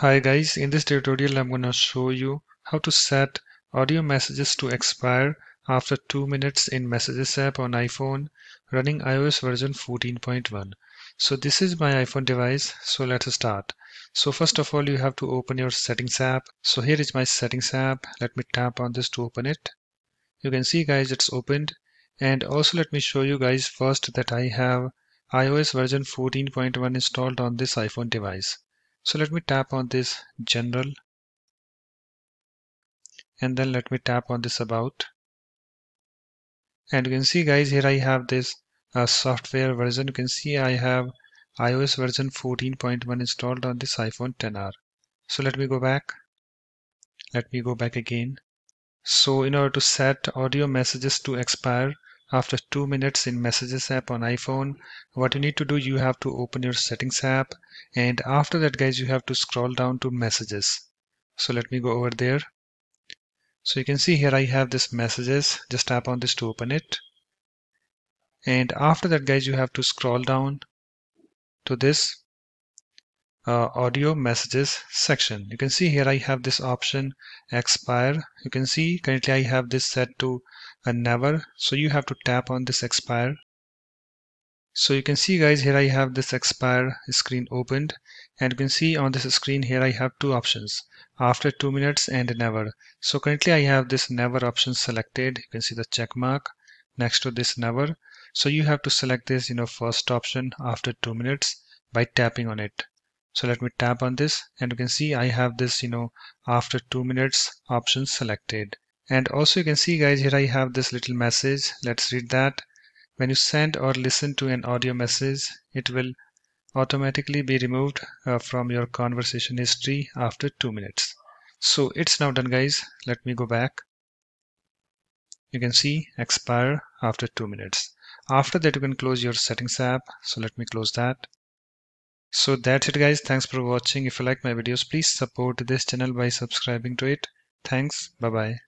Hi guys, in this tutorial I'm going to show you how to set audio messages to expire after 2 minutes in Messages app on iPhone running iOS version 14.1. So this is my iPhone device, so let's start. So first of all you have to open your Settings app. So here is my Settings app. Let me tap on this to open it. You can see guys it's opened, and also let me show you guys first that I have iOS version 14.1 installed on this iPhone device. So let me tap on this General, and then let me tap on this About, and you can see guys here I have this software version. You can see I have iOS version 14.1 installed on this iPhone XR. So let me go back again. So in order to set audio messages to expire after 2 minutes in Messages app on iPhone, what you need to do, you have to open your Settings app, and after that guys you have to scroll down to Messages. So let me go over there. So you can see here I have this Messages. Just tap on this to open it, and after that guys you have to scroll down to this audio messages section. You can see here I have this option expire. You can see currently I have this set to never, so you have to tap on this expire. So you can see guys here I have this expire screen opened, and you can see on this screen here I have two options, after 2 minutes and never. So currently I have this never option selected. You can see the check mark next to this never. So you have to select this first option, after 2 minutes, by tapping on it. So let me tap on this, and you can see I have this after 2 minutes option selected. And also you can see guys here I have this little message. Let's read that. When you send or listen to an audio message, it will automatically be removed from your conversation history after 2 minutes. So it's now done guys. Let me go back. You can see expire after 2 minutes. After that you can close your Settings app. So let me close that. So that's it guys. Thanks for watching. If you like my videos, please support this channel by subscribing to it. Thanks. Bye bye.